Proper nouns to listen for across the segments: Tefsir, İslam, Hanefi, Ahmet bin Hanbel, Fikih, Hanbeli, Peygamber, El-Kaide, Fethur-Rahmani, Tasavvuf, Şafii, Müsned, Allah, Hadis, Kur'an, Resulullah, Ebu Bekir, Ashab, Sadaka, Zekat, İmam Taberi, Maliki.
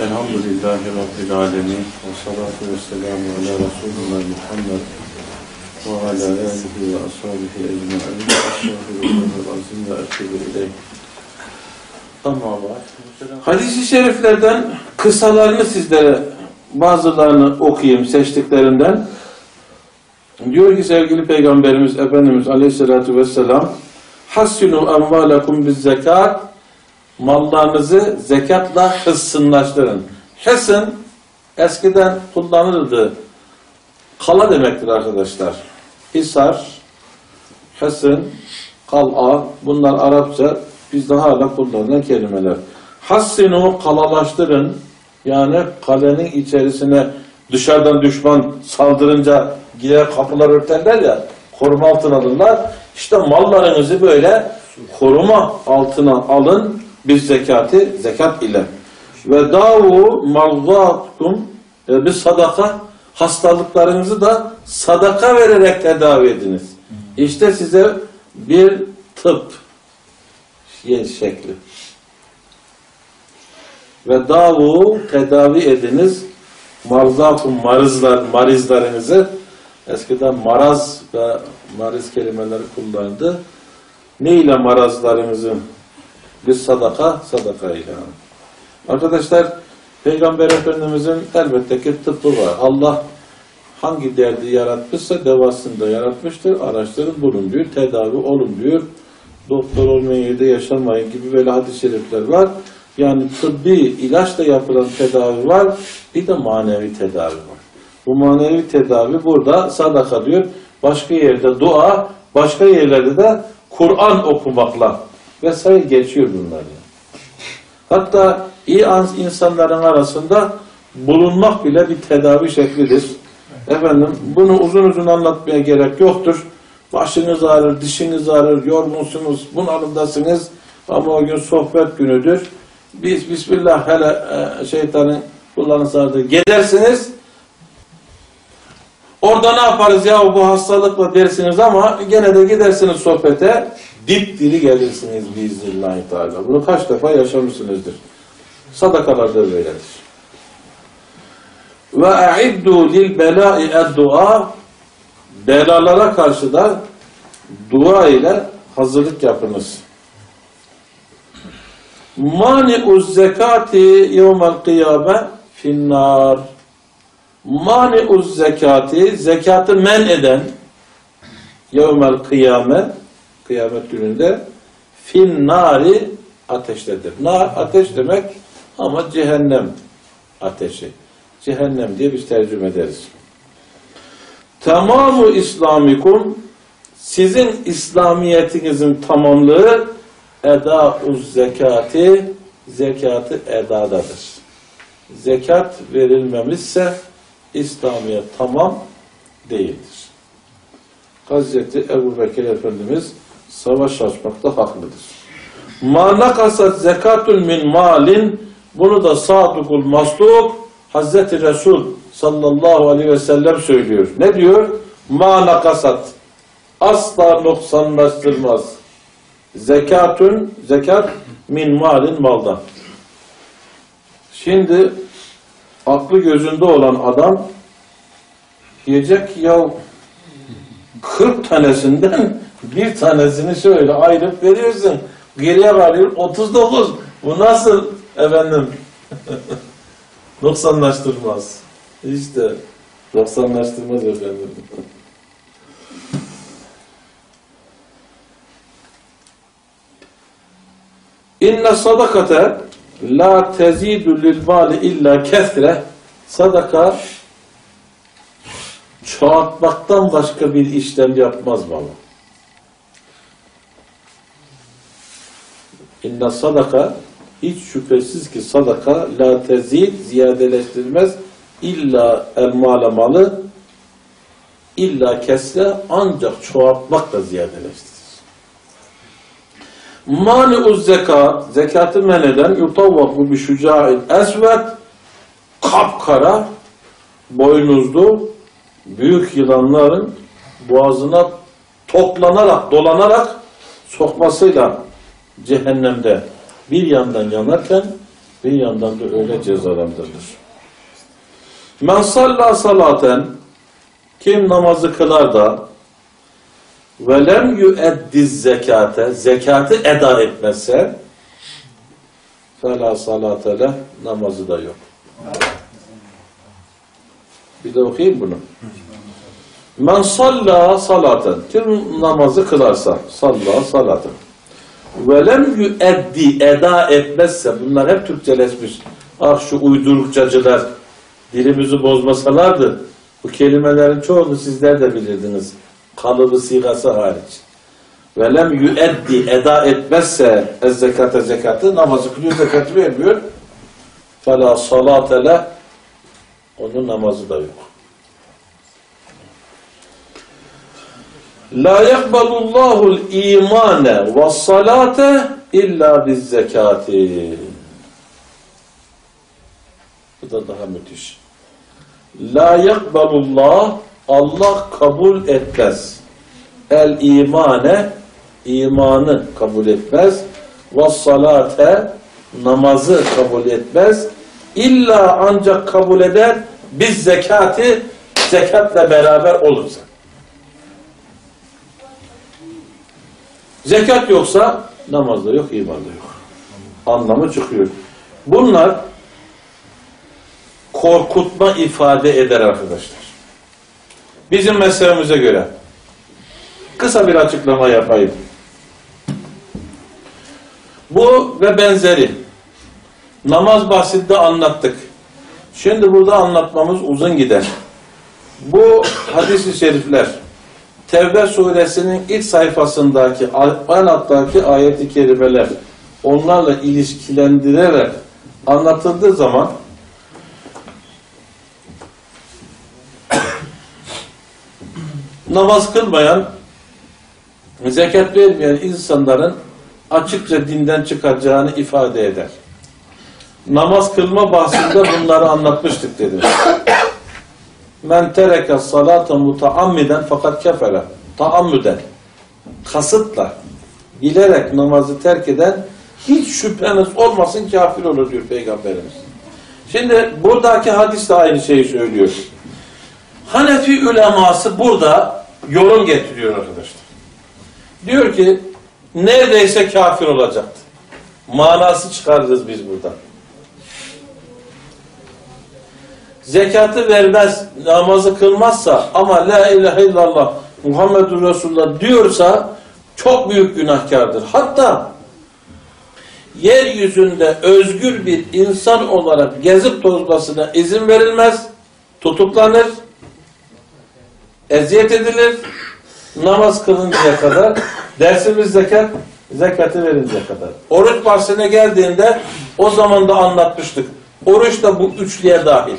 Elhamdülillahi Rabbil alemin ve salatu ve selamu ala Resulullah Muhammed ve ala alihi ve ashabihi ecma'in estağfirullahal azim ve etûbü ileyh. Hadis-i şeriflerden kıssalarını sizlere bazılarını okuyayım seçtiklerinden. Diyor ki sevgili Peygamberimiz Efendimiz Aleyhisselatü Vesselam, hassinu amvalakum biz zekat, mallarınızı zekatla hıssınlaştırın. Hıssın eskiden kullanılırdı. Kala demektir arkadaşlar. Hisar, hıssın, kal'a, bunlar Arapça bizde hala kullanılan kelimeler. Hassinu kalalaştırın, yani kalenin içerisine dışarıdan düşman saldırınca girer kapılar örterler ya, koruma altına alırlar. İşte mallarınızı böyle koruma altına alın biz zekatı, zekat ile. Ve davu marzatum bir sadaka, hastalıklarınızı da sadaka vererek tedavi ediniz. İşte size bir tıp şekli. Ve davu tedavi ediniz marzatum marizlarınızı. Eskiden maraz ve mariz kelimeleri kullandı. Ne ile marazlarımızın? Bir sadaka ile. Arkadaşlar, Peygamber Efendimizin elbette ki tıbbı var. Allah hangi derdi yaratmışsa devasını da yaratmıştır. Araştırın bulun diyor, tedavi olun diyor. Doktor olmayan yerde yaşamayın gibi böyle hadis-i şerifler var. Yani tıbbi ilaçla yapılan tedavi var. Bir de manevi tedavi var. Bu manevi tedavi burada sadaka diyor. Başka yerde dua, başka yerlerde de Kur'an okumakla vesaire geçiyor bunlar. Hatta iyi insanların arasında bulunmak bile bir tedavi şeklidir. Efendim bunu uzun uzun anlatmaya gerek yoktur. Başınız ağrır, dişiniz ağrır, yorgunsunuz, bunalımdasınız ama o gün sohbet günüdür. Biz bismillah hele şeytanın kulağını sardığı gelirsiniz. Orada ne yaparız ya bu hastalıkla dersiniz ama gene de gidersiniz sohbete, dipdiri gelirsiniz biiznillahü teala. Bunu kaç defa yaşamışsınızdır. Sadakalar da böyledir. Ve a'iddu lil belâi eddua, belalara karşı da dua ile hazırlık yapınız. Mani'uz zekati yevmel kıyame finnâr. Mani'uz zekati, zekatı men eden yevmel kıyame, kıyamet gününde finnari, ateştedir. Nar ateş demek ama cehennem ateşi. Cehennem diye biz tercüme ederiz. Tamamu İslamikum, sizin İslamiyetinizin tamamlığı eda'uz zekati, zekatı edadadır. Zekat verilmemişse İslamiyet tamam değildir. Hazreti Ebu Bekir Efendimiz savaş açmakta haklıdır. Ma nakasat zekatun min malin, bunu da sadukul masluk Hazreti Resul sallallahu aleyhi ve sellem söylüyor. Ne diyor? Ma nakasat, asla noksanlaştırmaz. Zekatun, zekat min malin, maldan. Şimdi aklı gözünde olan adam diyecek ki ya 40 tanesinden bir tanesini şöyle ayırıp veriyorsun. Geriye kalıyor 39. Bu nasıl efendim? 90'laştırmaz. İşte 90'laştırmaz efendim. İnne sadakate la tezidü lilvali illa kethre, sadaka çoğaltmaktan başka bir işlem yapmaz bana. İnna sadaka, hiç şüphesiz ki sadaka la tezid, ziyadeleştirmez illa elmale, malı illa kesre, ancak çoğaltmakla ziyadeleştirir. Mani'uz zeka, zekatı men eden yutavvaku bi şüca'il esved, kapkara boynuzlu büyük yılanların boğazına toplanarak, dolanarak sokmasıyla cehennemde bir yandan yanarken bir yandan da öyle cezalandırılır. Men salla salaten, kim namazı kılar da ve lem yueddiz zekate, zekatı eda etmezse fela salate leh, namazı da yok. Bir de okuyayım bunu. Men salla salaten, kim namazı kılarsa, salla salaten ve lem yueddi, eda etmezse, bunlar hep Türkçeleşmiş. Ah şu uydurukçacılar dilimizi bozmasalardı bu kelimelerin çoğunu sizler de bilirdiniz. Kalıbı sigası hariç. Ve lem yueddi, eda etmezse ezzekate, zekatı, namazı kılıyor, zekatı vermiyor. Fela salate leh, onun namazı da yok. La yakbalullahul imane ve salate illa biz zekati. Bu da daha müthiş. La yakbalullah, Allah kabul etmez. El imane, imanı kabul etmez. Ve salate, namazı kabul etmez. İlla, ancak kabul eder biz zekati, zekatla beraber olursa. Zekat yoksa namazda yok, imanda yok. Anlamı çıkıyor. Bunlar korkutma ifade eder arkadaşlar. Bizim mezhebimize göre kısa bir açıklama yapayım. Bu ve benzeri namaz bahsinde anlattık. Şimdi burada anlatmamız uzun gider. Bu hadis-i şerifler Tevbe suresinin ilk sayfasındaki, en alttaki ayet-i kerimeler, onlarla ilişkilendirerek anlatıldığı zaman namaz kılmayan, zekat vermeyen insanların açıkça dinden çıkacağını ifade eder. Namaz kılma bahsinde bunları anlatmıştık dedi. Men tereke salata mutaammiden fakat kefere. Taammüden, kasıtla, bilerek namazı terk eden hiç şüpheniz olmasın kafir olur diyor Peygamberimiz. Şimdi buradaki hadis de aynı şeyi söylüyor. Hanefi uleması burada yorum getiriyor arkadaşlar. Diyor ki neredeyse kafir olacaktı. Manası çıkarırız biz buradan. Zekatı vermez, namazı kılmazsa ama la ilahe illallah Muhammedur Resulullah diyorsa çok büyük günahkardır. Hatta yeryüzünde özgür bir insan olarak gezip tozmasına izin verilmez, tutuklanır, eziyet edilir, namaz kılıncaya kadar, dersimiz zekat, zekatı verinceye kadar. Oruç bahsine geldiğinde o zaman da anlatmıştık. Oruç da bu üçlüye dahil.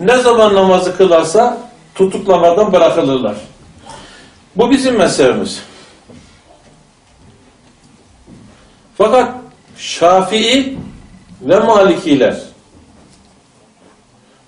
Ne zaman namazı kılarsa tutuklamadan bırakılırlar. Bu bizim mezhebimiz. Fakat Şafii ve Malikiler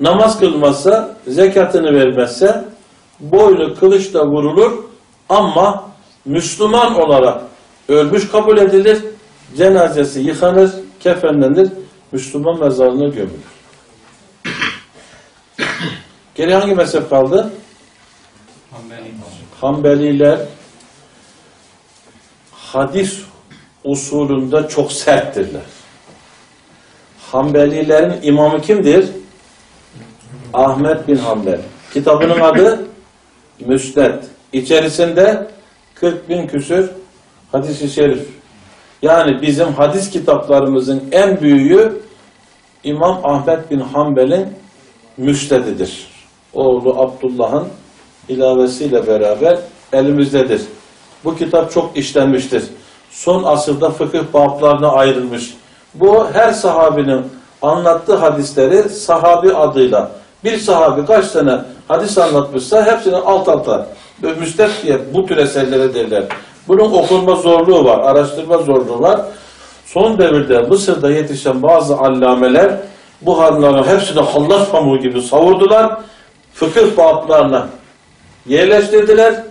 namaz kılmazsa, zekatını vermezse boynu kılıçla vurulur ama Müslüman olarak ölmüş kabul edilir, cenazesi yıkanır, kefenlenir, Müslüman mezarına gömülür. Geri hangi mezhep kaldı? Hanbeliler hadis usulünde çok serttirler. Hanbelilerin imamı kimdir? Ahmet bin Hanbel. Kitabının adı Müsned. İçerisinde 40.000 küsür hadis-i şerif. Yani bizim hadis kitaplarımızın en büyüğü İmam Ahmet bin Hanbel'in Müsnedidir. Oğlu Abdullah'ın ilavesiyle beraber elimizdedir. Bu kitap çok işlenmiştir. Son asırda fıkıh bablarına ayrılmış. Bu her sahabinin anlattığı hadisleri sahabi adıyla. Bir sahabi kaç tane hadis anlatmışsa hepsini alt alta müsned diye bu tür eserlere derler. Bunun okunma zorluğu var, araştırma zorluğu var. Son devirde Mısır'da yetişen bazı allameler bu hadislerin hepsini hallaç pamuğu gibi savurdular. Fıkıh bablarına yerleştirdiler.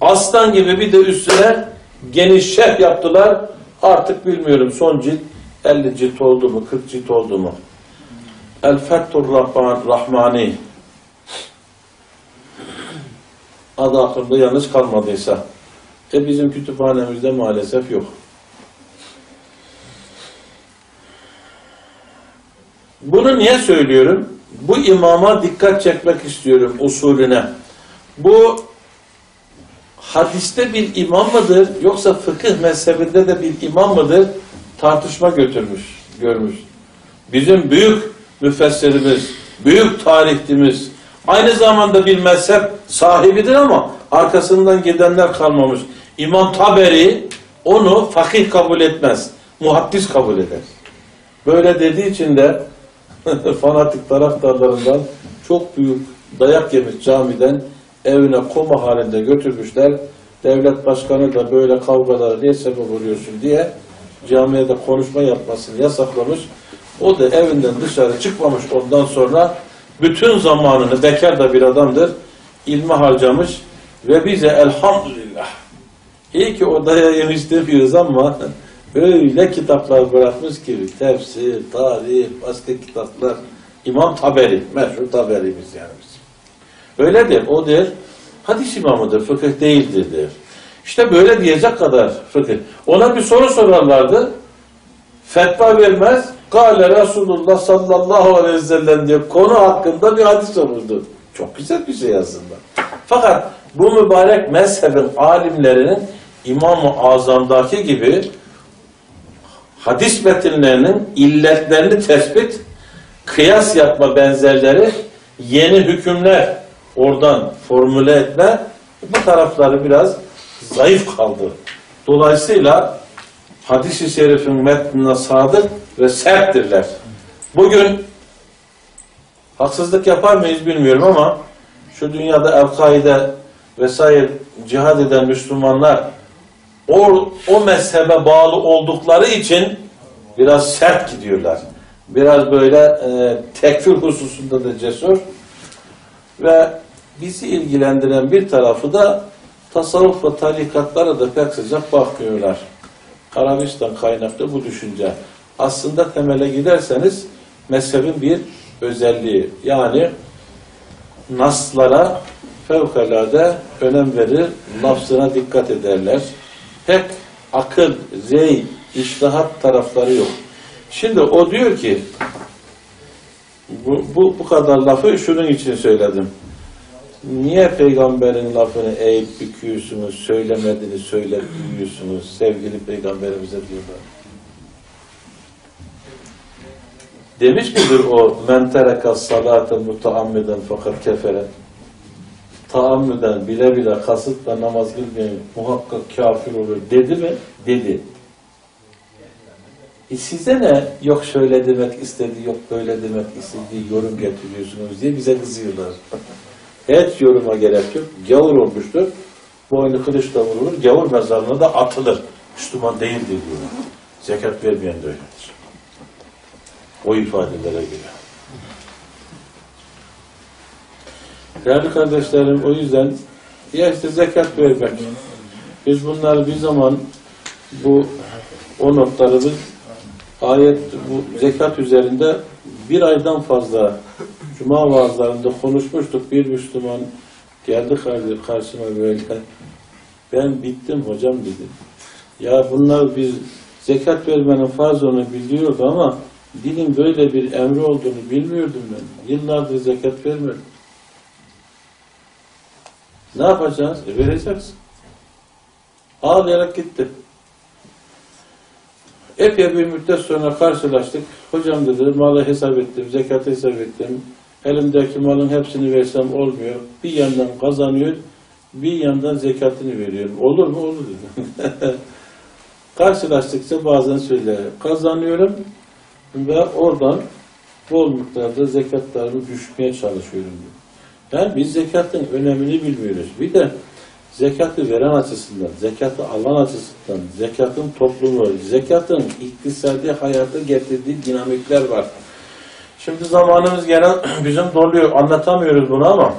Aslan gibi bir de üstüne geniş şerh yaptılar. Artık bilmiyorum son cilt 50 cilt oldu mu, 40 cilt oldu mu? El-Fethur-Rahmani adı aklımda yalnız kalmadıysa. Bizim kütüphanemizde maalesef yok. Bunu niye söylüyorum? Bu imama dikkat çekmek istiyorum, usulüne. Bu hadiste bir imam mıdır yoksa fıkıh mezhebinde de bir imam mıdır tartışma görmüş. Bizim büyük müfessirimiz, büyük tarihçimiz aynı zamanda bir mezhep sahibidir ama arkasından gidenler kalmamış. İmam Taberi onu fakih kabul etmez, muhaddis kabul eder. Böyle dediği için de fanatik taraftarlarından çok büyük dayak yemiş camiden, evine koma halinde götürmüşler. Devlet başkanı da böyle kavgalara niye sebep oluyorsun diye camiye de konuşma yapmasını yasaklamış. O da evinden dışarı çıkmamış ondan sonra. Bütün zamanını, bekar da bir adamdır, ilme harcamış ve bize elhamdülillah iyi ki o dayağı yemiş demiyoruz ama öyle kitaplar bırakmış ki tefsir, tarih, başka kitaplar. İmam Taberi, meşhur Taberi'miz yani bizim. Öyle der, o der, hadis imamıdır, fıkıh değildir der. İşte böyle diyecek kadar fıkıh. Ona bir soru sorarlardı, fetva vermez, Kâle Resulullah sallallahu aleyhi ve sellem diye konu hakkında bir hadis olurdu. Çok güzel bir şey aslında. Fakat bu mübarek mezhebin alimlerinin İmam-ı Azam'daki gibi hadis metinlerinin illetlerini tespit, kıyas yapma benzerleri, yeni hükümler oradan formüle etme, bu tarafları biraz zayıf kaldı. Dolayısıyla hadis-i şerifin metnine sadık ve serttirler. Bugün haksızlık yapar mıyız bilmiyorum ama şu dünyada El-Kaide vesaire cihad eden Müslümanlar o mezhebe bağlı oldukları için biraz sert gidiyorlar. Biraz böyle tekfir hususunda da cesur ve bizi ilgilendiren bir tarafı da tasavvuf ve tarikatlara da pek sıcak bakmıyorlar. Arabistan kaynaklı bu düşünce. Aslında temele giderseniz mezhebin bir özelliği. Yani naslara fevkalade önem verir, lafzına dikkat ederler. Pek akıl, zey, iştihat tarafları yok. Şimdi o diyor ki bu kadar lafı şunun için söyledim. Niye peygamberin lafını eğip büküyorsunuz, söylemediğini söyleyip büküyorsunuz, sevgili peygamberimize diyorlar. Demiş midir o men tereka salaten mutaammiden fakat kefere? Taammüden bile bile kasıtla namaz kılmayan muhakkak kafir olur dedi mi? Dedi. Size ne? Yok şöyle demek istediği, yok böyle demek istediği yorum getiriyorsunuz diye bize kızıyorlar. Hiç yoruma gerek yok. Gavur olmuştur. Boynu kılıçla vurulur. Gavur mezarına da atılır. Müslüman değildir diyorlar. Zekat vermeyen de öyledir. O ifadelere göre. Değerli kardeşlerim, o yüzden ya işte zekat vermek. Biz bunları bir zaman o notlarımız ayet zekat üzerinde bir aydan fazla Cuma vaazlarında konuşmuştuk. Bir Müslüman geldi karşıma böyle. Ben bittim hocam dedi. Ya bunlar biz zekat vermenin farz olduğunu biliyorduk ama dinin böyle bir emri olduğunu bilmiyordum ben. Yıllardır zekat vermedim. Ne yapacağız? Vereceksin. Ağlayarak gitti. Epey bir müddet sonra karşılaştık. Hocam dedi, malı hesap ettim, zekatı hesap ettim. Elimdeki malın hepsini versem olmuyor. Bir yandan kazanıyor, bir yandan zekatını veriyorum. Olur mu? Olur dedi. Karşılaştıkça bazen söyler. Kazanıyorum ve oradan bol miktarda zekatlarımı düşmeye çalışıyorum diyor. Yani biz zekatın önemini bilmiyoruz. Bir de zekatı veren açısından, zekatı alan açısından, zekatın toplumu, zekatın iktisadi hayata getirdiği dinamikler var. Şimdi zamanımız gelen bizim doluyor. Anlatamıyoruz bunu ama